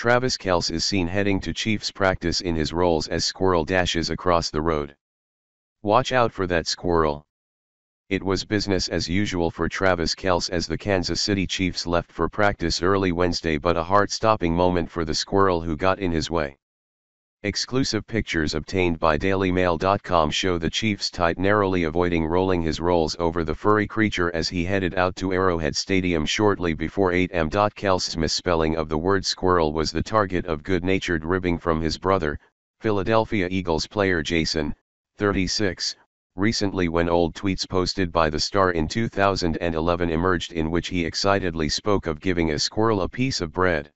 Travis Kelce is seen heading to Chiefs practice in his roles as squirrel dashes across the road. Watch out for that squirrel. It was business as usual for Travis Kelce as the Kansas City Chiefs left for practice early Wednesday, but a heart-stopping moment for the squirrel who got in his way. Exclusive pictures obtained by DailyMail.com show the Chiefs tight narrowly avoiding rolling his rolls over the furry creature as he headed out to Arrowhead Stadium shortly before 8 a.m. Kelce's misspelling of the word squirrel was the target of good-natured ribbing from his brother, Philadelphia Eagles player Jason, 36, recently when old tweets posted by the star in 2011 emerged in which he excitedly spoke of giving a squirrel a piece of bread.